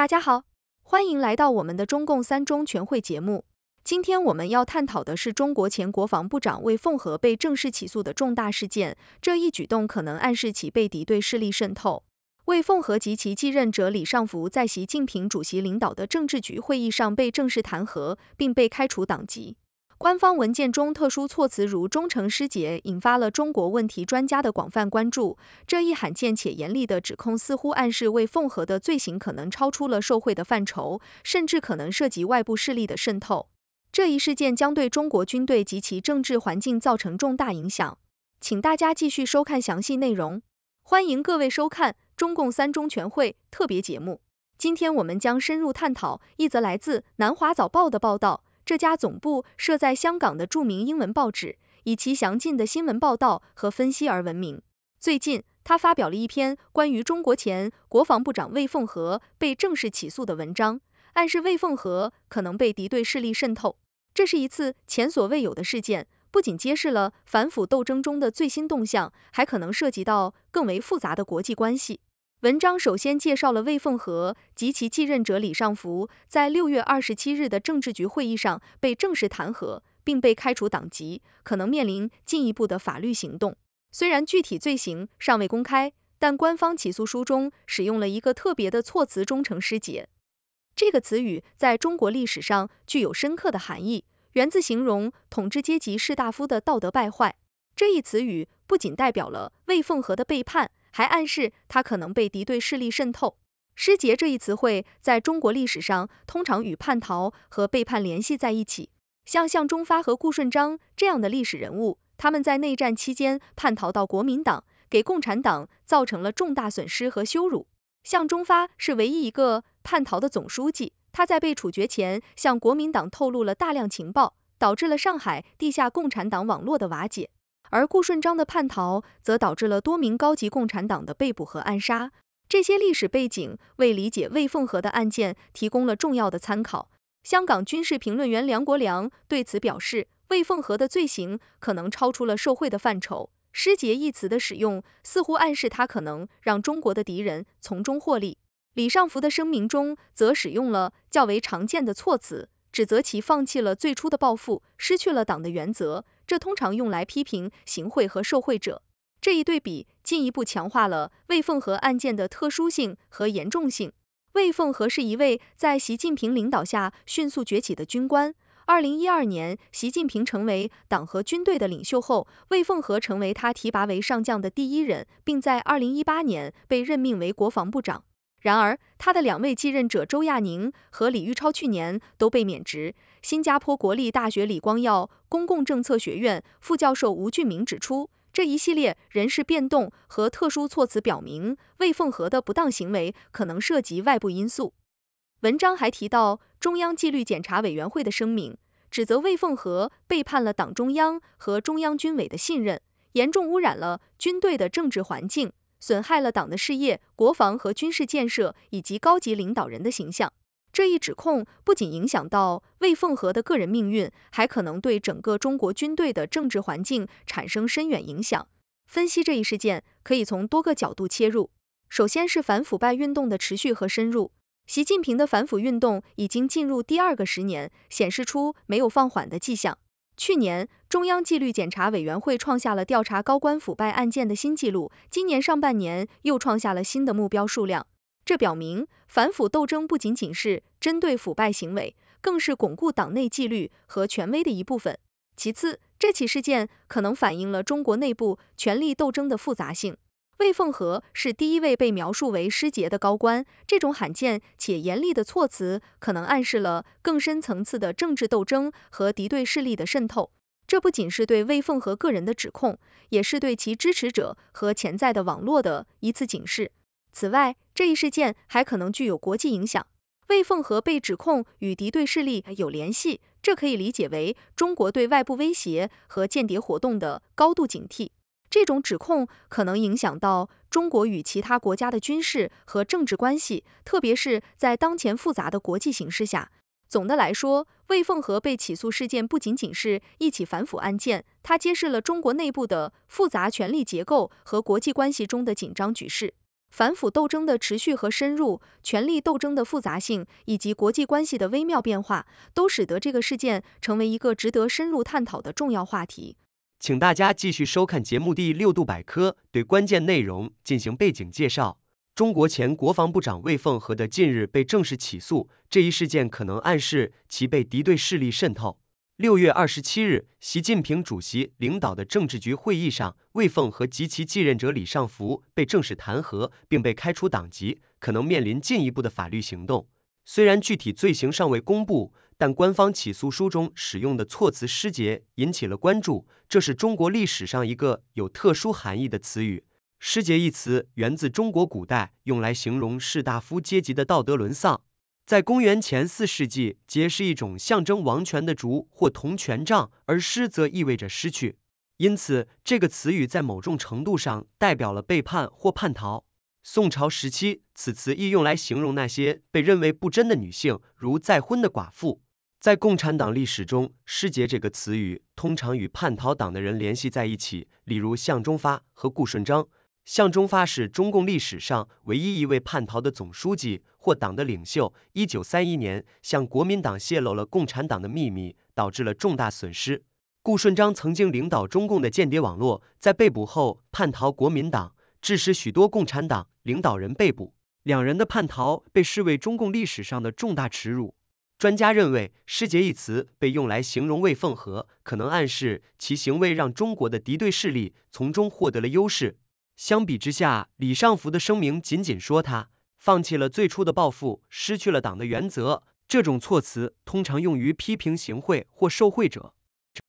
大家好，欢迎来到我们的中共三中全会节目。今天我们要探讨的是中国前国防部长魏凤和被正式起诉的重大事件，这一举动可能暗示其被敌对势力渗透。魏凤和及其继任者李尚福在习近平主席领导的政治局会议上被正式弹劾，并被开除党籍。官方文件中特殊措辞如忠诚失节，引发了中国问题专家的广泛关注。这一罕见且严厉的指控似乎暗示魏凤和的罪行可能超出了受贿的范畴，甚至可能涉及外部势力的渗透。这一事件将对中国军队及其政治环境造成重大影响。请大家继续收看详细内容。欢迎各位收看中共三中全会特别节目。今天我们将深入探讨一则来自南华早报的报道。这家总部设在香港的著名英文报纸，以其详尽的新闻报道和分析而闻名。最近，他发表了一篇关于中国前国防部长魏凤和被正式起诉的文章，暗示魏凤和可能被敌对势力渗透。这是一次前所未有的事件，不仅揭示了反腐斗争中的最新动向，还可能涉及到更为复杂的国际关系。文章首先介绍了魏凤和及其继任者李尚福在6月27日的政治局会议上被正式弹劾，并被开除党籍，可能面临进一步的法律行动。虽然具体罪行尚未公开，但官方起诉书中使用了一个特别的措辞“忠诚失节”。这个词语在中国历史上具有深刻的含义，源自形容统治阶级士大夫的道德败坏。这一词语不仅代表了魏凤和的背叛，还暗示他可能被敌对势力渗透。失节这一词汇在中国历史上通常与叛逃和背叛联系在一起，像向忠发和顾顺章这样的历史人物，他们在内战期间叛逃到国民党，给共产党造成了重大损失和羞辱。向忠发是唯一一个叛逃的总书记，他在被处决前向国民党透露了大量情报，导致了上海地下共产党网络的瓦解。而顾顺章的叛逃则导致了多名高级共产党的被捕和暗杀。这些历史背景为理解魏凤和的案件提供了重要的参考。香港军事评论员梁国良对此表示，魏凤和的罪行可能超出了受贿的范畴。失节一词的使用似乎暗示他可能让中国的敌人从中获利。李尚福的声明中则使用了较为常见的措辞，指责其放弃了最初的抱负，失去了党的原则，这通常用来批评行贿和受贿者。这一对比进一步强化了魏凤和案件的特殊性和严重性。魏凤和是一位在习近平领导下迅速崛起的军官。2012年，习近平成为党和军队的领袖后，魏凤和成为他提拔为上将的第一人，并在2018年被任命为国防部长。然而，他的两位继任者周亚宁和李玉超去年都被免职。新加坡国立大学李光耀公共政策学院副教授吴俊明指出，这一系列人事变动和特殊措辞表明，魏凤和的不当行为可能涉及外部因素。文章还提到中央纪律检查委员会的声明，指责魏凤和背叛了党中央和中央军委的信任，严重污染了军队的政治环境。损害了党的事业、国防和军事建设以及高级领导人的形象。这一指控不仅影响到魏凤和的个人命运，还可能对整个中国军队的政治环境产生深远影响。分析这一事件可以从多个角度切入，首先是反腐败运动的持续和深入。习近平的反腐运动已经进入第二个十年，显示出没有放缓的迹象。去年，中央纪律检查委员会创下了调查高官腐败案件的新纪录，今年上半年又创下了新的目标数量。这表明，反腐斗争不仅仅是针对腐败行为，更是巩固党内纪律和权威的一部分。其次，这起事件可能反映了中国内部权力斗争的复杂性。魏凤和是第一位被描述为失节的高官，这种罕见且严厉的措辞可能暗示了更深层次的政治斗争和敌对势力的渗透。这不仅是对魏凤和个人的指控，也是对其支持者和潜在的网络的一次警示。此外，这一事件还可能具有国际影响。魏凤和被指控与敌对势力有联系，这可以理解为中国对外部威胁和间谍活动的高度警惕。这种指控可能影响到中国与其他国家的军事和政治关系，特别是在当前复杂的国际形势下。总的来说，魏凤和被起诉事件不仅仅是一起反腐案件，它揭示了中国内部的复杂权力结构和国际关系中的紧张局势。反腐斗争的持续和深入，权力斗争的复杂性，以及国际关系的微妙变化，都使得这个事件成为一个值得深入探讨的重要话题。请大家继续收看节目第6度百科，对关键内容进行背景介绍。中国前国防部长魏凤和的近日被正式起诉，这一事件可能暗示其被敌对势力渗透。6月27日，习近平主席领导的政治局会议上，魏凤和及其继任者李尚福被正式弹劾，并被开除党籍，可能面临进一步的法律行动。虽然具体罪行尚未公布，但官方起诉书中使用的措辞失节引起了关注，这是中国历史上一个有特殊含义的词语。失节一词源自中国古代，用来形容士大夫阶级的道德沦丧。在公元前4世纪，节是一种象征王权的竹或铜权杖，而失则意味着失去，因此这个词语在某种程度上代表了背叛或叛逃。宋朝时期，此词亦用来形容那些被认为不贞的女性，如再婚的寡妇。在共产党历史中，失节这个词语通常与叛逃党的人联系在一起，例如向忠发和顾顺章。向忠发是中共历史上唯一一位叛逃的总书记或党的领袖，1931年向国民党泄露了共产党的秘密，导致了重大损失。顾顺章曾经领导中共的间谍网络，在被捕后叛逃国民党，致使许多共产党领导人被捕。两人的叛逃被视为中共历史上的重大耻辱。专家认为，失节一词被用来形容魏凤和，可能暗示其行为让中国的敌对势力从中获得了优势。相比之下，李尚福的声明仅仅说他放弃了最初的抱负，失去了党的原则，这种措辞通常用于批评行贿或受贿者。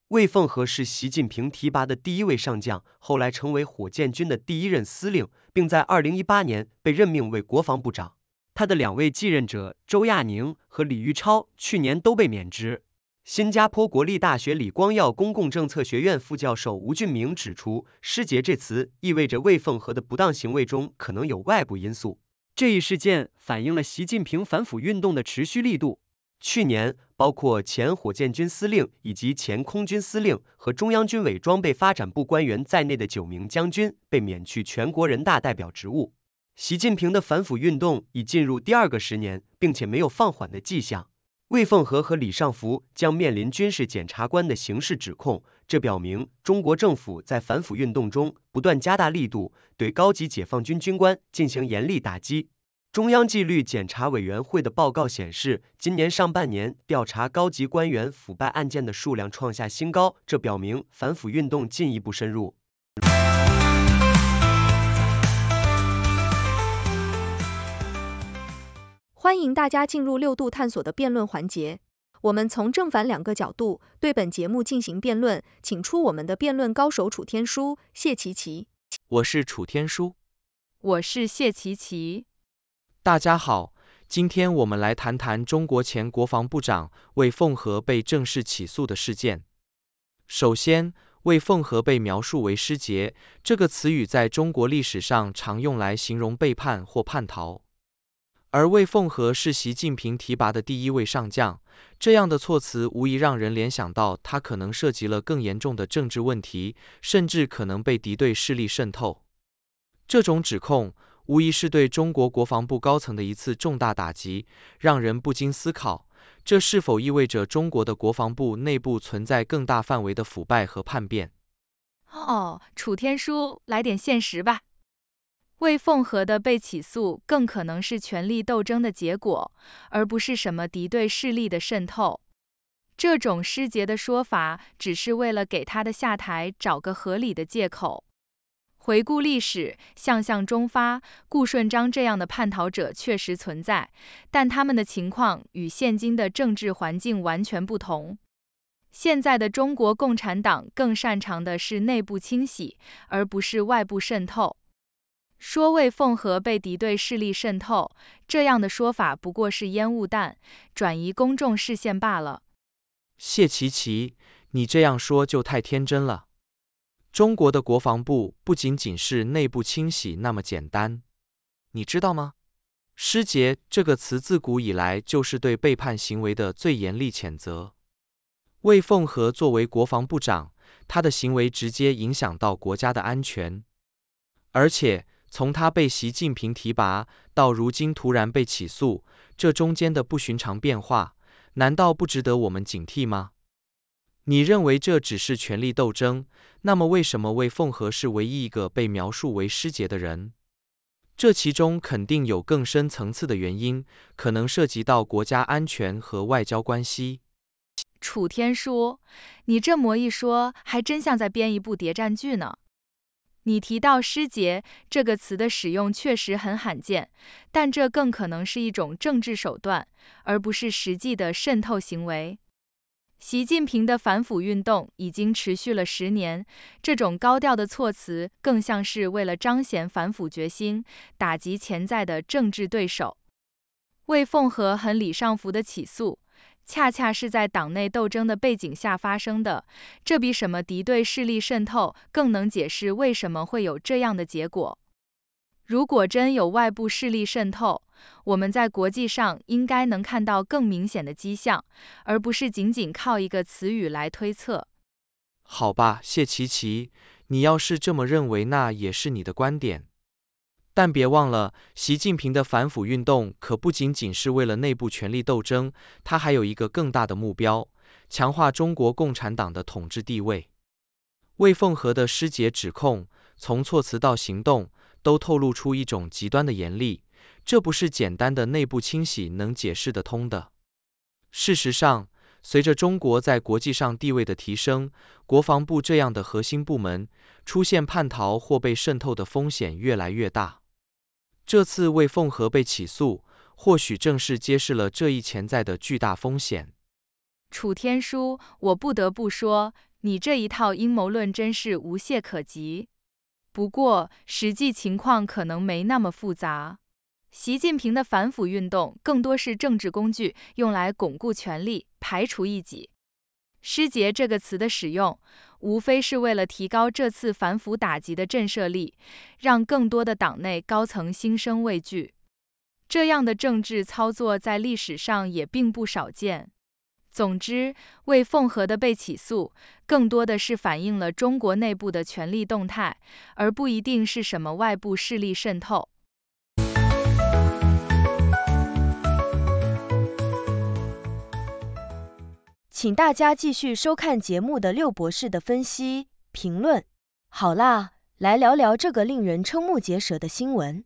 魏凤和是习近平提拔的第一位上将，后来成为火箭军的第一任司令，并在2018年被任命为国防部长。他的两位继任者周亚宁和李玉超去年都被免职。新加坡国立大学李光耀公共政策学院副教授吴俊明指出，失节这词意味着魏凤和的不当行为中可能有外部因素。这一事件反映了习近平反腐运动的持续力度。去年，包括前火箭军司令以及前空军司令和中央军委装备发展部官员在内的9名将军被免去全国人大代表职务。习近平的反腐运动已进入第2个10年，并且没有放缓的迹象。魏凤和和李尚福将面临军事检察官的刑事指控，这表明中国政府在反腐运动中不断加大力度，对高级解放军军官进行严厉打击。中央纪律检查委员会的报告显示，今年上半年调查高级官员腐败案件的数量创下新高，这表明反腐运动进一步深入。欢迎大家进入6度探索的辩论环节，我们从正反两个角度对本节目进行辩论，请出我们的辩论高手楚天舒、谢琪琪。我是楚天舒。我是谢琪琪。大家好，今天我们来谈谈中国前国防部长魏凤和被正式起诉的事件。首先，魏凤和被描述为失节，这个词语在中国历史上常用来形容背叛或叛逃。而魏凤和是习近平提拔的第一位上将，这样的措辞无疑让人联想到他可能涉及了更严重的政治问题，甚至可能被敌对势力渗透。这种指控无疑是对中国国防部高层的一次重大打击，让人不禁思考，这是否意味着中国的国防部内部存在更大范围的腐败和叛变？楚天舒，来点现实吧。魏凤和的被起诉更可能是权力斗争的结果，而不是什么敌对势力的渗透。这种失节的说法只是为了给他的下台找个合理的借口。回顾历史，像向忠发、顾顺章这样的叛逃者确实存在，但他们的情况与现今的政治环境完全不同。现在的中国共产党更擅长的是内部清洗，而不是外部渗透。说魏凤和被敌对势力渗透，这样的说法不过是烟雾弹，转移公众视线罢了。谢琪琪，你这样说就太天真了。中国的国防部不仅仅是内部清洗那么简单，你知道吗？失节这个词自古以来就是对背叛行为的最严厉谴责。魏凤和作为国防部长，他的行为直接影响到国家的安全，而且从他被习近平提拔到如今突然被起诉，这中间的不寻常变化，难道不值得我们警惕吗？你认为这只是权力斗争，那么为什么魏凤和是唯一一个被描述为失节的人？这其中肯定有更深层次的原因，可能涉及到国家安全和外交关系。楚天舒，你这么一说，还真像在编一部谍战剧呢。你提到失节这个词的使用确实很罕见，但这更可能是一种政治手段，而不是实际的渗透行为。习近平的反腐运动已经持续了10年，这种高调的措辞更像是为了彰显反腐决心，打击潜在的政治对手。魏凤和和李尚福的起诉，恰恰是在党内斗争的背景下发生的，这比什么敌对势力渗透更能解释为什么会有这样的结果。如果真有外部势力渗透，我们在国际上应该能看到更明显的迹象，而不是仅仅靠一个词语来推测。好吧，谢琪琪，你要是这么认为，那也是你的观点。但别忘了，习近平的反腐运动可不仅仅是为了内部权力斗争，他还有一个更大的目标，强化中国共产党的统治地位。魏凤和的失节指控，从措辞到行动，都透露出一种极端的严厉，这不是简单的内部清洗能解释得通的。事实上，随着中国在国际上地位的提升，国防部这样的核心部门出现叛逃或被渗透的风险越来越大。这次魏凤和被起诉，或许正是揭示了这一潜在的巨大风险。楚天舒，我不得不说，你这一套阴谋论真是无懈可击。不过，实际情况可能没那么复杂。习近平的反腐运动更多是政治工具，用来巩固权力，排除异己。失节这个词的使用，无非是为了提高这次反腐打击的震慑力，让更多的党内高层心生畏惧。这样的政治操作在历史上也并不少见。总之，魏凤和的被起诉，更多的是反映了中国内部的权力动态，而不一定是什么外部势力渗透。请大家继续收看节目的六博士的分析评论。好啦，来聊聊这个令人瞠目结舌的新闻。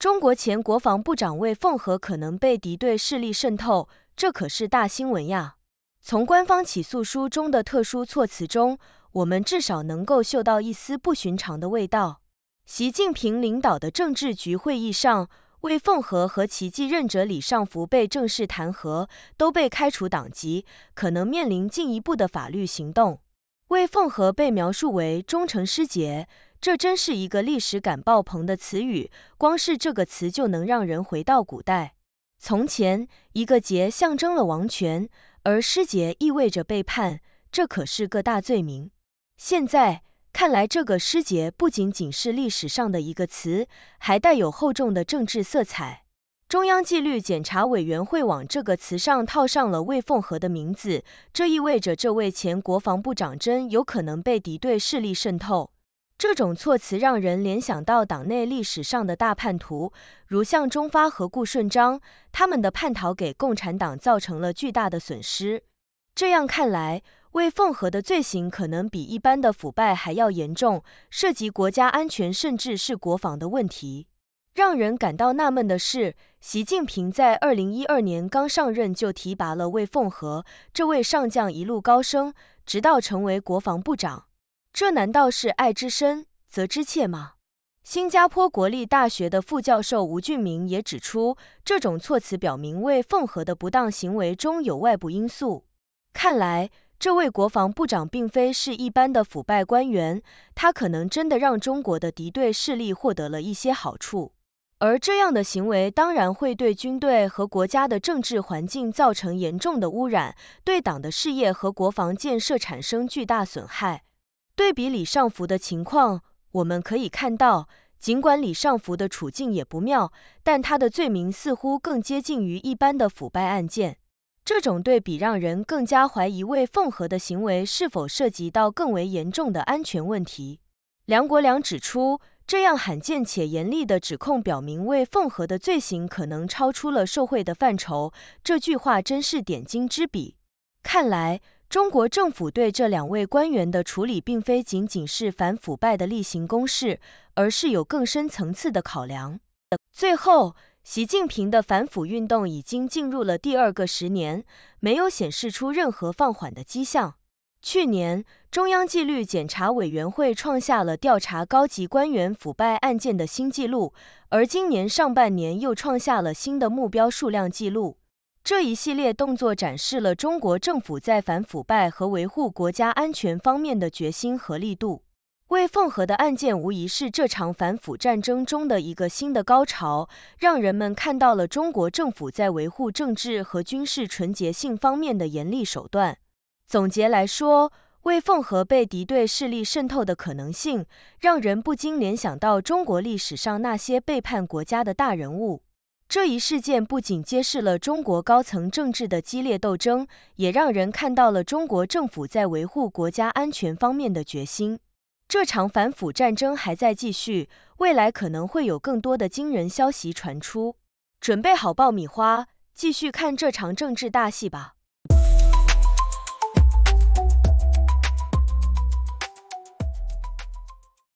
中国前国防部长魏凤和可能被敌对势力渗透，这可是大新闻呀。从官方起诉书中的特殊措辞中，我们至少能够嗅到一丝不寻常的味道。习近平领导的政治局会议上，魏凤和和其继任者李尚福被正式弹劾，都被开除党籍，可能面临进一步的法律行动。魏凤和被描述为忠诚失节，这真是一个历史感爆棚的词语，光是这个词就能让人回到古代。从前，一个节象征了王权，而失节意味着背叛，这可是个大罪名。现在看来，这个失节不仅仅是历史上的一个词，还带有厚重的政治色彩。中央纪律检查委员会往这个词上套上了魏凤和的名字，这意味着这位前国防部长真有可能被敌对势力渗透。这种措辞让人联想到党内历史上的大叛徒，如像中发和顾顺章，他们的叛逃给共产党造成了巨大的损失。这样看来，魏凤和的罪行可能比一般的腐败还要严重，涉及国家安全甚至是国防的问题。让人感到纳闷的是，习近平在2012年刚上任就提拔了魏凤和，这位上将一路高升，直到成为国防部长。这难道是爱之深，责之切吗？新加坡国立大学的副教授吴俊明也指出，这种措辞表明魏凤和的不当行为中有外部因素。看来，这位国防部长并非是一般的腐败官员，他可能真的让中国的敌对势力获得了一些好处。而这样的行为当然会对军队和国家的政治环境造成严重的污染，对党的事业和国防建设产生巨大损害。对比李尚福的情况，我们可以看到，尽管李尚福的处境也不妙，但他的罪名似乎更接近于一般的腐败案件。这种对比让人更加怀疑魏凤和的行为是否涉及到更为严重的安全问题。梁国良指出，这样罕见且严厉的指控表明魏凤和的罪行可能超出了受贿的范畴。这句话真是点睛之笔。看来，中国政府对这两位官员的处理并非仅仅是反腐败的例行公事，而是有更深层次的考量。最后，习近平的反腐运动已经进入了第二个十年，没有显示出任何放缓的迹象。去年，中央纪律检查委员会创下了调查高级官员腐败案件的新纪录，而今年上半年又创下了新的目标数量纪录。这一系列动作展示了中国政府在反腐败和维护国家安全方面的决心和力度。魏凤和的案件无疑是这场反腐战争中的一个新的高潮，让人们看到了中国政府在维护政治和军事纯洁性方面的严厉手段。总结来说，魏凤和被敌对势力渗透的可能性，让人不禁联想到中国历史上那些背叛国家的大人物。这一事件不仅揭示了中国高层政治的激烈斗争，也让人看到了中国政府在维护国家安全方面的决心。这场反腐战争还在继续，未来可能会有更多的惊人消息传出。准备好爆米花，继续看这场政治大戏吧。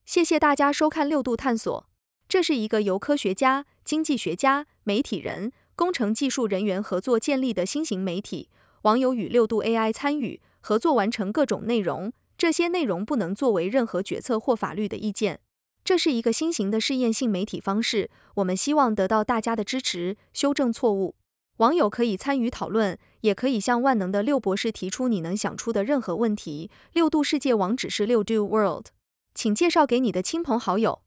谢谢大家收看六度探索。这是一个由科学家、经济学家、媒体人、工程技术人员合作建立的新型媒体，网友与六度 AI 参与合作完成各种内容。这些内容不能作为任何决策或法律的意见。这是一个新型的试验性媒体方式，我们希望得到大家的支持，修正错误。网友可以参与讨论，也可以向万能的六博士提出你能想出的任何问题。六度世界网址是6度world， 请介绍给你的亲朋好友。